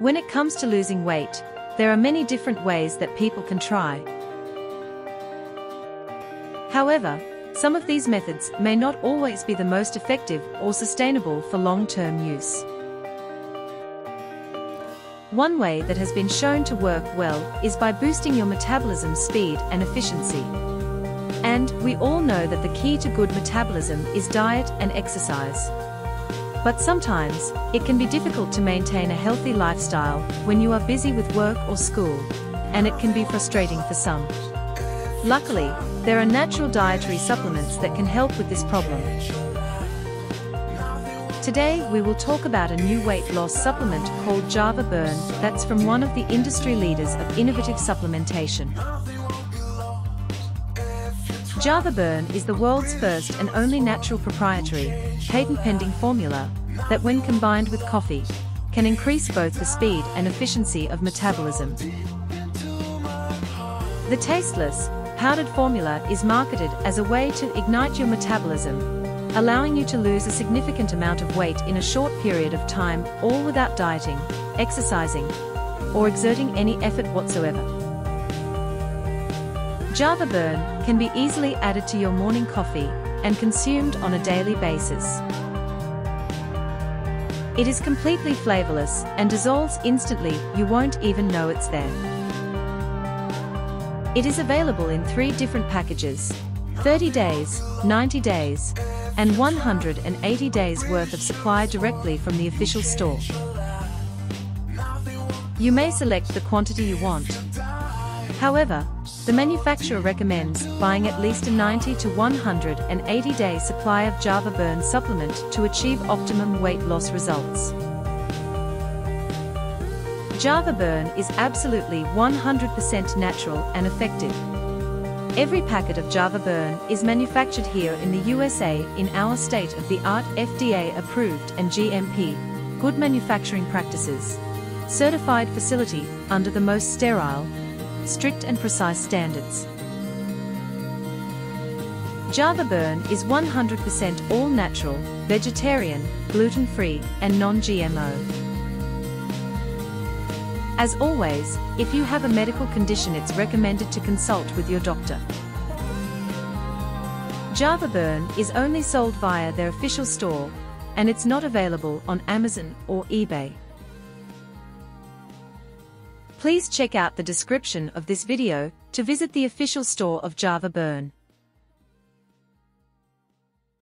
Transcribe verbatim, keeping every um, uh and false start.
When it comes to losing weight, there are many different ways that people can try. However, some of these methods may not always be the most effective or sustainable for long-term use. One way that has been shown to work well is by boosting your metabolism speed and efficiency. And we all know that the key to good metabolism is diet and exercise. But sometimes, it can be difficult to maintain a healthy lifestyle when you are busy with work or school, and it can be frustrating for some. Luckily, there are natural dietary supplements that can help with this problem. Today, we will talk about a new weight loss supplement called Java Burn that's from one of the industry leaders of innovative supplementation. Java Burn is the world's first and only natural proprietary, patent-pending formula that, when combined with coffee, can increase both the speed and efficiency of metabolism. The tasteless, powdered formula is marketed as a way to ignite your metabolism, allowing you to lose a significant amount of weight in a short period of time, all without dieting, exercising, or exerting any effort whatsoever. Java Burn can be easily added to your morning coffee and consumed on a daily basis. It is completely flavorless and dissolves instantly, you won't even know it's there. It is available in three different packages, thirty days, ninety days, and one hundred eighty days worth of supply directly from the official store. You may select the quantity you want. However, the manufacturer recommends buying at least a ninety to one hundred eighty day supply of Java Burn supplement to achieve optimum weight loss results. Java Burn is absolutely one hundred percent natural and effective. Every packet of Java Burn is manufactured here in the U S A in our state-of-the-art F D A-approved and G M P, Good Manufacturing Practices, certified facility under the most sterile, strict and precise standards. Java Burn is one hundred percent all-natural, vegetarian, gluten-free, and non-G M O. As always, if you have a medical condition, it's recommended to consult with your doctor. Java Burn is only sold via their official store, and it's not available on Amazon or eBay. Please check out the description of this video to visit the official store of Java Burn.